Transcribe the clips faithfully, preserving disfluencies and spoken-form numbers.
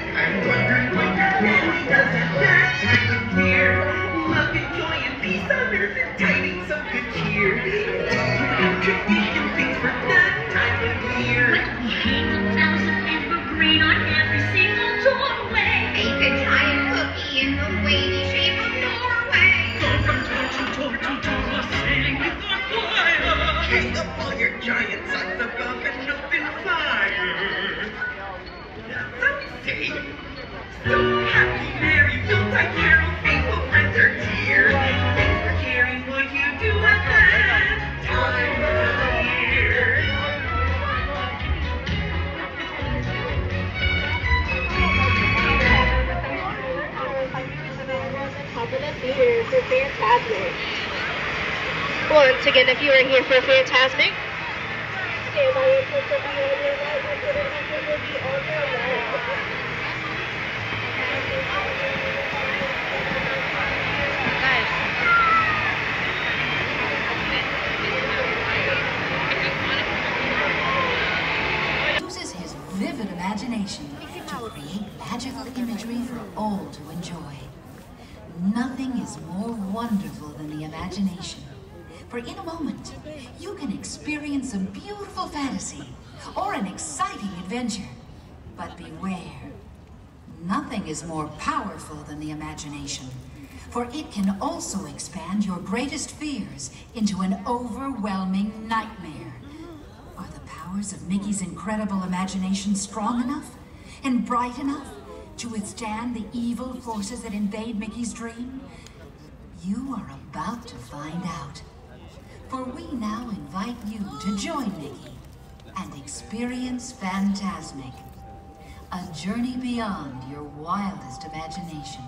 I'm wondering what the family does at that time of year. Love and joy and peace on earth and tidings of good cheer. Different and tradition things for that time of year. When we hang a thousand evergreen on every single doorway. Bake a giant cookie in the wavy shape of Norway. Go from door to door to door while sailing with our choir. Hang up all your giant sons above an open fire. So happy, merry, built by carol, faithful friends are dear. Thanks for caring what you do at that time of year. Popular theater for Fantasmic. Once again, if you are here for Fantasmic, stand by your sister behind your right, and put it will be on your left. Uses his vivid imagination to create magical imagery for all to enjoy. Nothing is more wonderful than the imagination. For in a moment, you can experience a beautiful fantasy or an exciting adventure. But beware. Nothing is more powerful than the imagination, for it can also expand your greatest fears into an overwhelming nightmare. Are the powers of Mickey's incredible imagination strong enough and bright enough to withstand the evil forces that invade Mickey's dream? You are about to find out, for we now invite you to join Mickey and experience Fantasmic. A journey beyond your wildest imagination.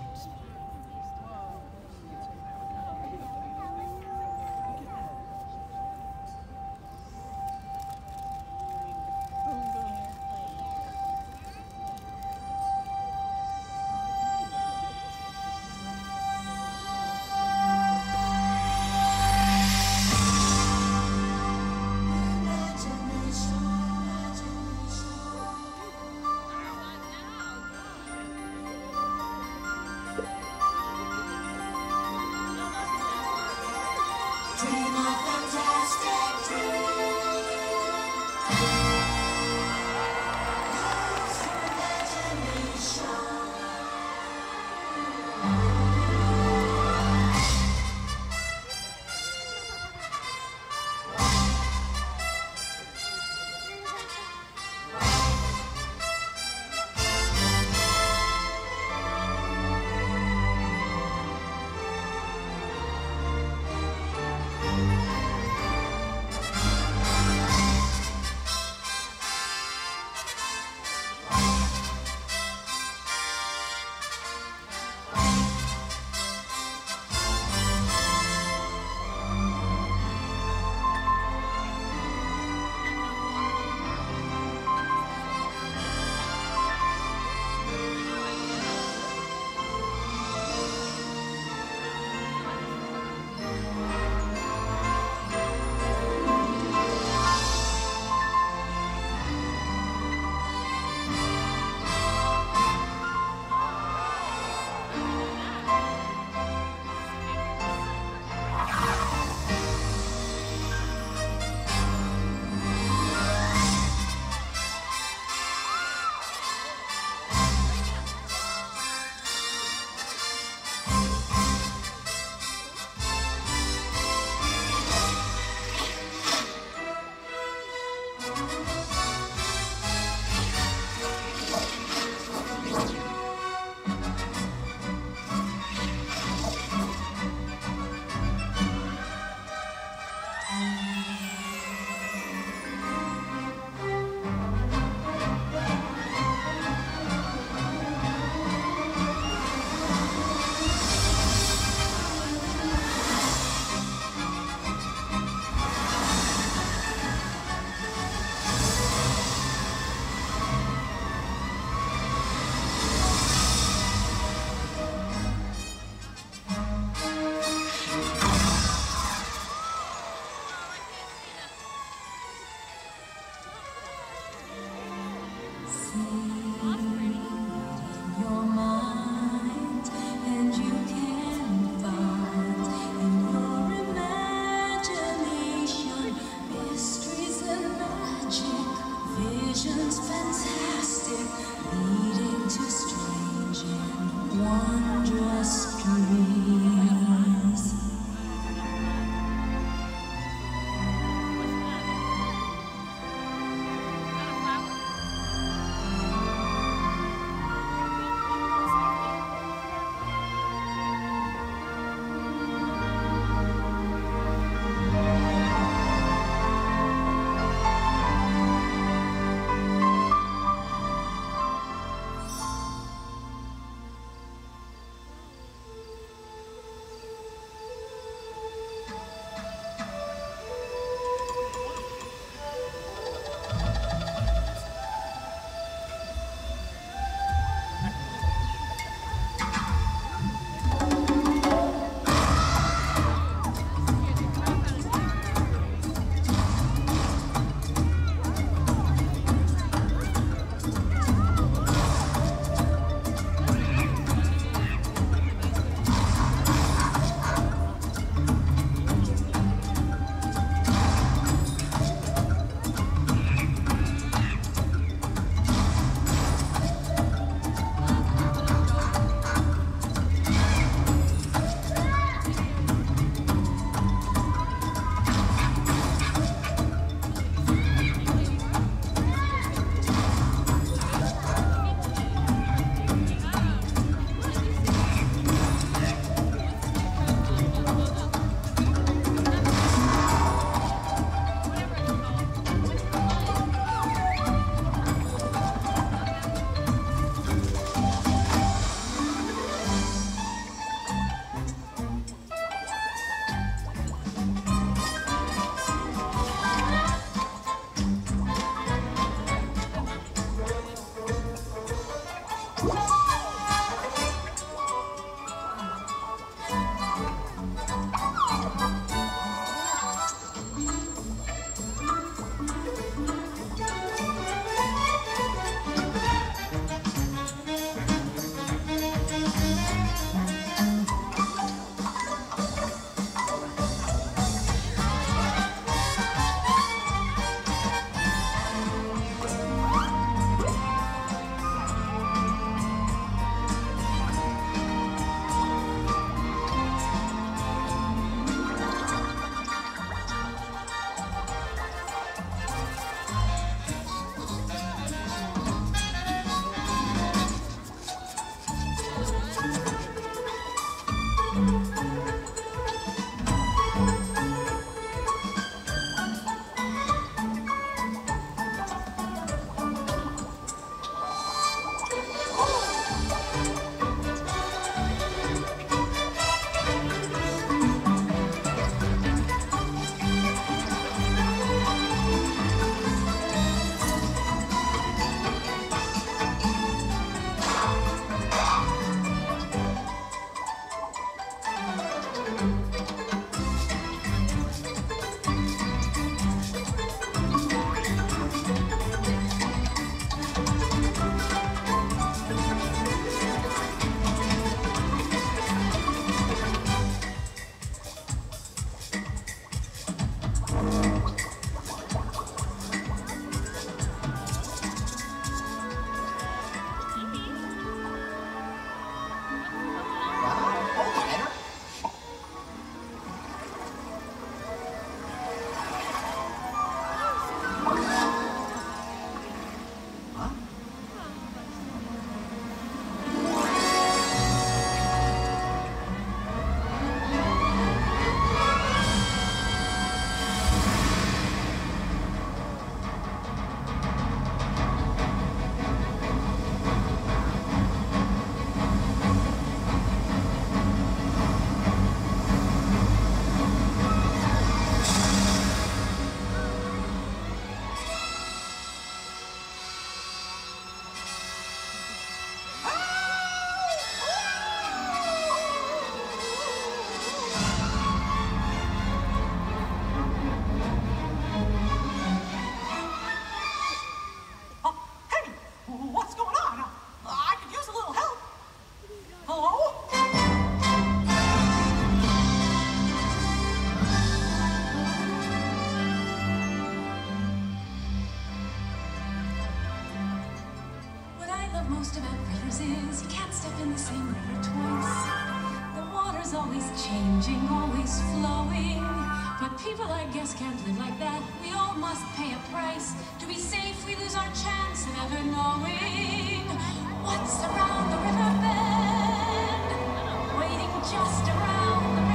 is you can't step in the same river twice. The water's always changing, always flowing. But people, I guess, can't live like that. We all must pay a price. To be safe, we lose our chance of ever knowing what's around the riverbed, waiting just around the riverbed.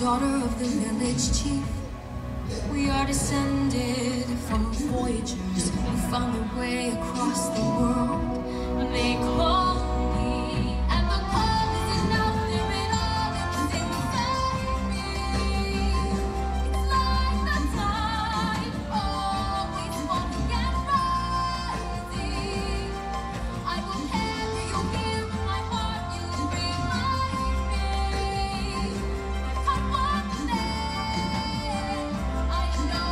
Daughter of the village chief, we are descended from voyagers who found their way across the world, and they call I know.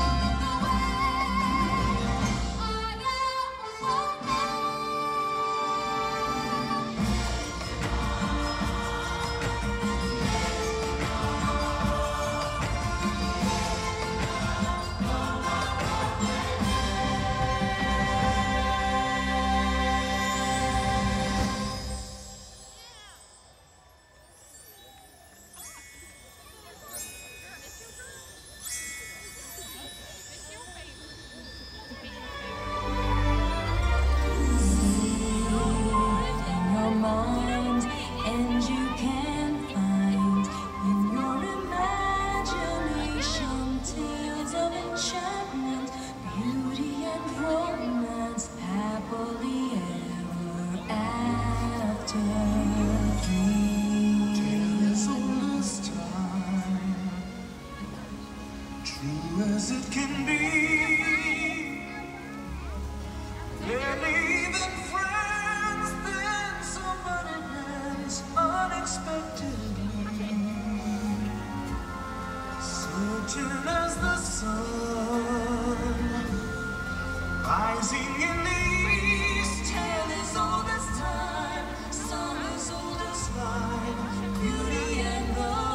as it can be. Barely even friends, then somebody lands unexpectedly. Certain as the sun rising in the east, tale as old as time, song as old as life, beauty and love.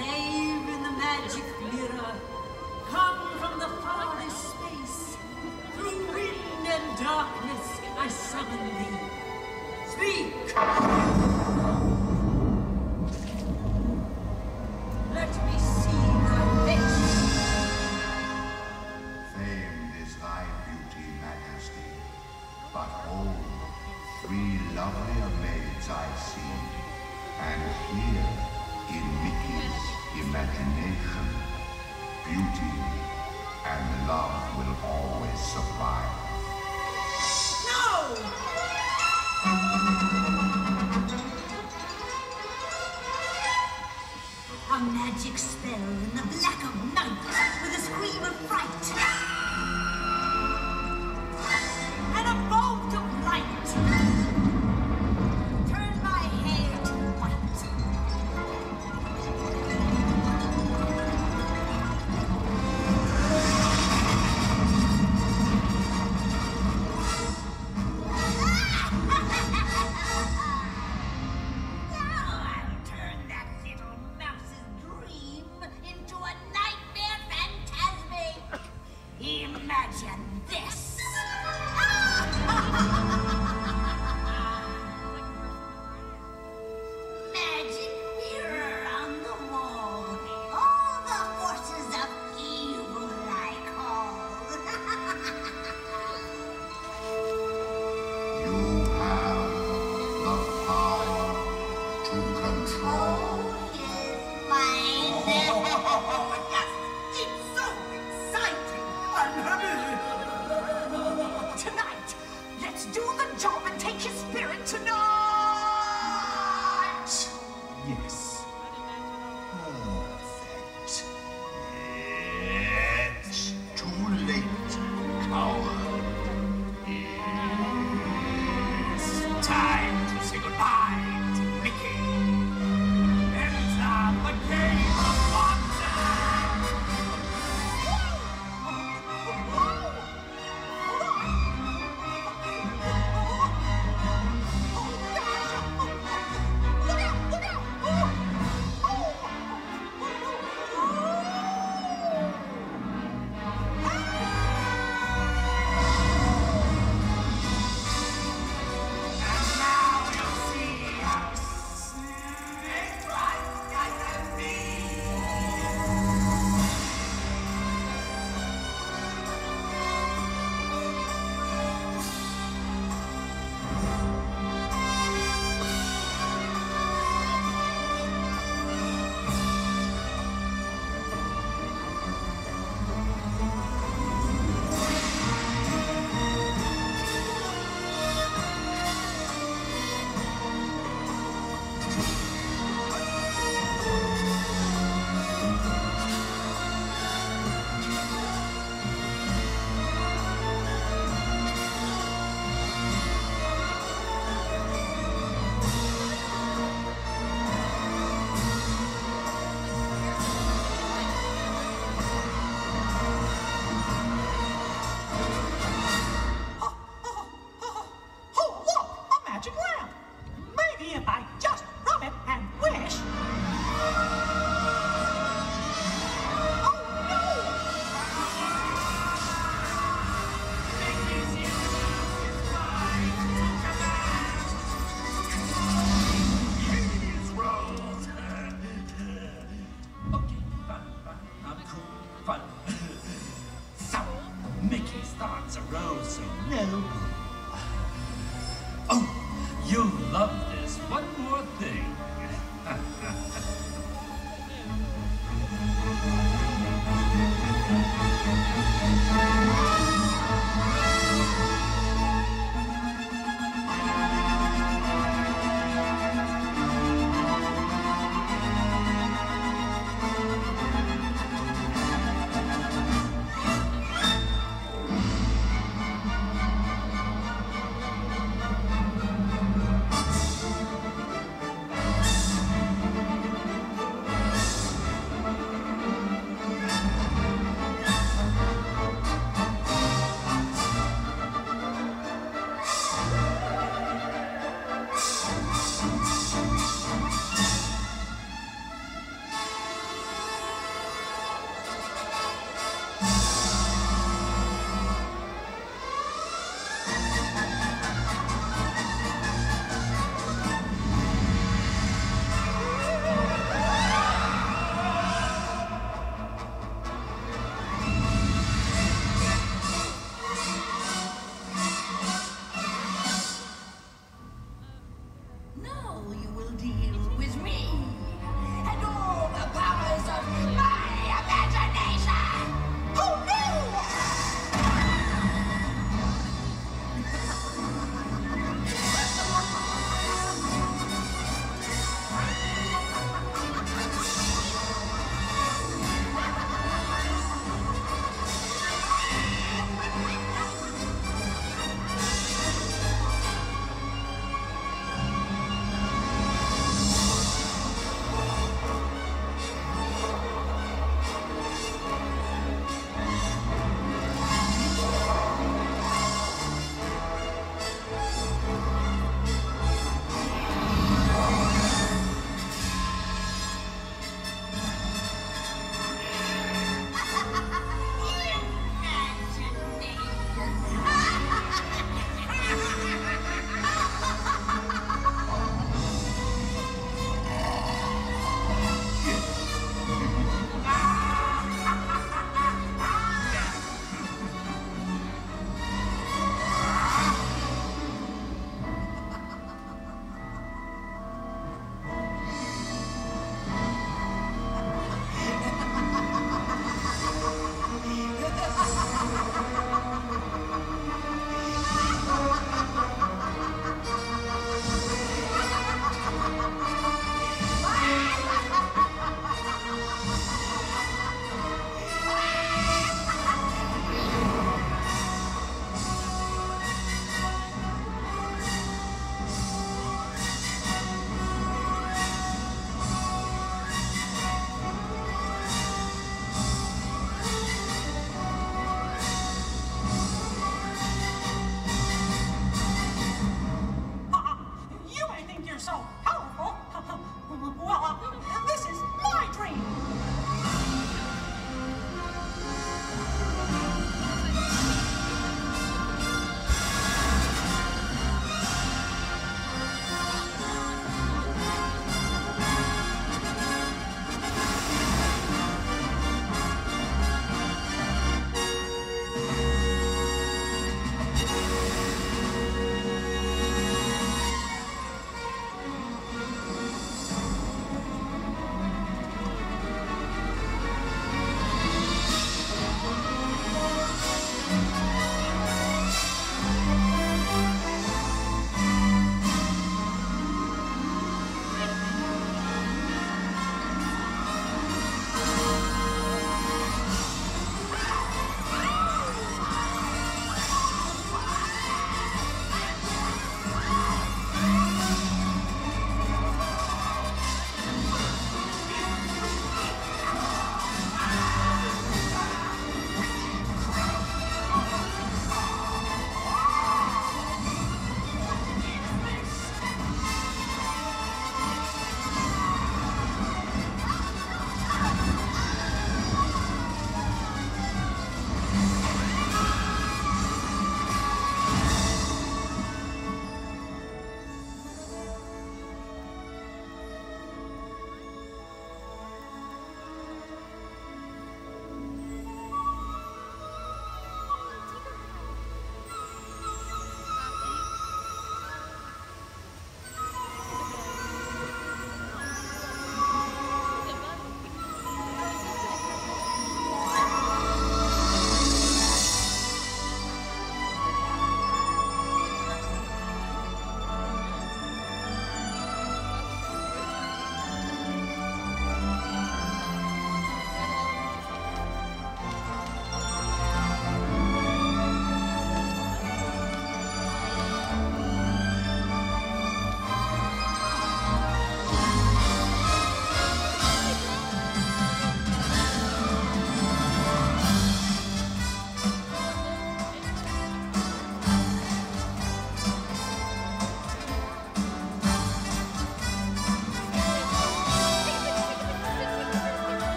Slave in the magic mirror, come from the farthest space. Through wind and darkness, I summon thee. Speak! Let me see thy face. Famed is thy beauty, majesty, but oh, three lovelier maids I see, and here. In Mickey's imagination, beauty and love will always survive. No! A magic spell in the black of night with a scream of fright. And a bolt of light. Imagine this! Magic mirror on the wall, all the forces of evil I call. You have the power to control. Yes, mine. Tonight, let's do the job and take his spirit tonight! Yes. Perfect. It's too late, coward. It's time to say goodbye to Mickey. Enter the game of monsters!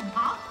Huh?